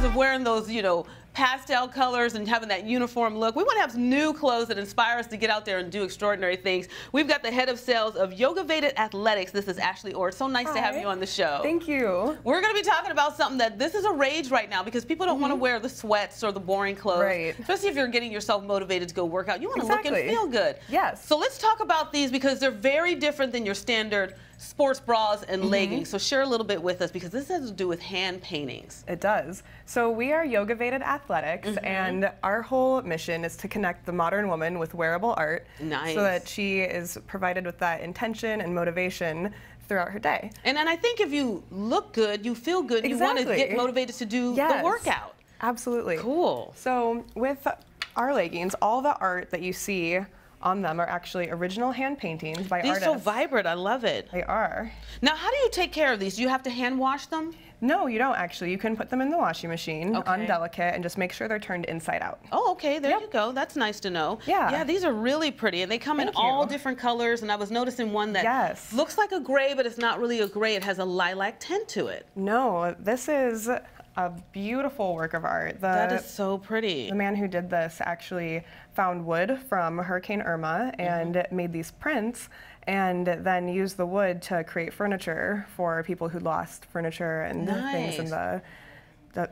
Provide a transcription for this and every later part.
days of wearing those, you know, pastel colors and having that uniform look. We want to have some new clothes that inspire us to get out there and do extraordinary things. We've got the head of sales of Yogavated Athletics. This is Ashley Orr. So nice to have you on the show. Thank you. We're going to be talking about something that this is a rage right now because people don't want to wear the sweats or the boring clothes. Right. Especially if you're getting yourself motivated to go work out. You want to look and feel good. Yes. So let's talk about these because they're very different than your standard sports bras and leggings. So share a little bit with us because this has to do with hand paintings. It does. So we are Yogavated Athletics and our whole mission is to connect the modern woman with wearable art so that she is provided with that intention and motivation throughout her day. And I think if you look good, you feel good, you want to get motivated to do the workout. Absolutely. Cool. So with our leggings, all the art that you see on them are actually original hand paintings by artists. They're so vibrant. I love it. They are. Now, how do you take care of these? Do you have to hand wash them? No, you don't actually. You can put them in the washing machine on delicate and just make sure they're turned inside out. Oh, okay. There you go. That's nice to know. Yeah. Yeah, these are really pretty and they come in all different colors, and I was noticing one that looks like a gray, but it's not really a gray. It has a lilac tint to it. No, this is a beautiful work of art. That is so pretty. The man who did this actually found wood from Hurricane Irma and made these prints and then used the wood to create furniture for people who lost furniture and things in the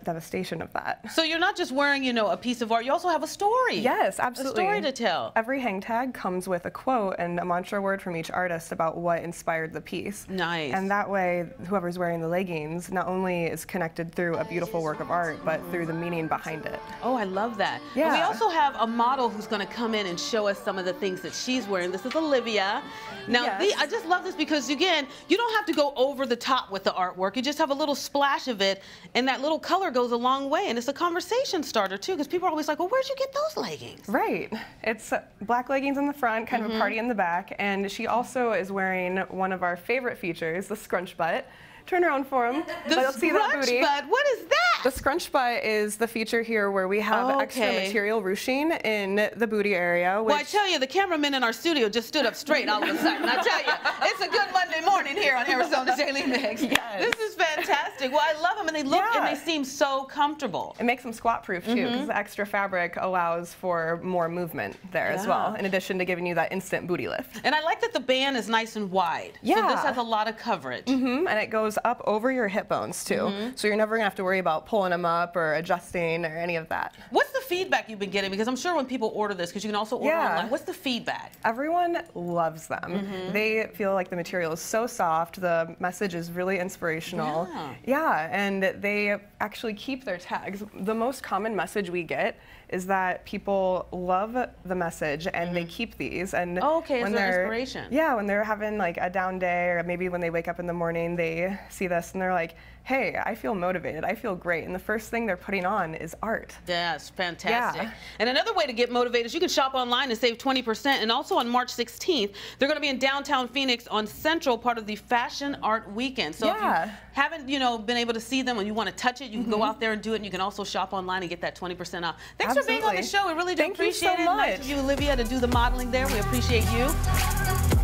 devastation of that. So you're not just wearing, you know, a piece of art, you also have a story. Yes, absolutely. A story to tell. Every hang tag comes with a quote and a mantra word from each artist about what inspired the piece. Nice. And that way, whoever's wearing the leggings not only is connected through a beautiful work of art, but through the meaning behind it. Oh, I love that. Yeah. And we also have a model who's going to come in and show us some of the things that she's wearing. This is Olivia. Now, I just love this because, again, you don't have to go over the top with the artwork. You just have a little splash of it, and that little color goes a long way, and it's a conversation starter too because people are always like, well, where'd you get those leggings? Right. It's black leggings in the front, kind of a party in the back, and she also is wearing one of our favorite features, the scrunch butt. Turn around for him. The scrunch butt? What is that? The scrunch butt is the feature here where we have extra material ruching in the booty area. Which... Well, I tell you, the cameraman in our studio just stood up straight all of a sudden. I tell you, it's a good Monday morning here on Arizona Daily Mix. Yes. This is fantastic. Well, I love them, and they look and they seem so comfortable. It makes them squat-proof, too, because the extra fabric allows for more movement there as well, in addition to giving you that instant booty lift. And I like that the band is nice and wide. Yeah. So this has a lot of coverage. And it goes up over your hip bones too, so you're never gonna have to worry about pulling them up or adjusting or any of that. What's the feedback you've been getting? Because I'm sure when people order this, because you can also order online, what's the feedback? Everyone loves them. They feel like the material is so soft, the message is really inspirational. Yeah, and they actually keep their tags. The most common message we get is that people love the message and they keep these. And when it's an inspiration. Yeah, when they're having like a down day or maybe when they wake up in the morning, they see this and they're like, hey, I feel motivated, I feel great, and the first thing they're putting on is art. Yes, fantastic. Yeah. And another way to get motivated is you can shop online and save 20%, and also on March 16th, they're gonna be in downtown Phoenix on Central, part of the Fashion Art Weekend. So if you haven't, you know, been able to see them and you wanna touch it, you can go out there and do it, and you can also shop online and get that 20% off. Thanks for being on the show, we really do appreciate it. Thank you so much. Nice of you, Olivia, to do the modeling there, we appreciate you.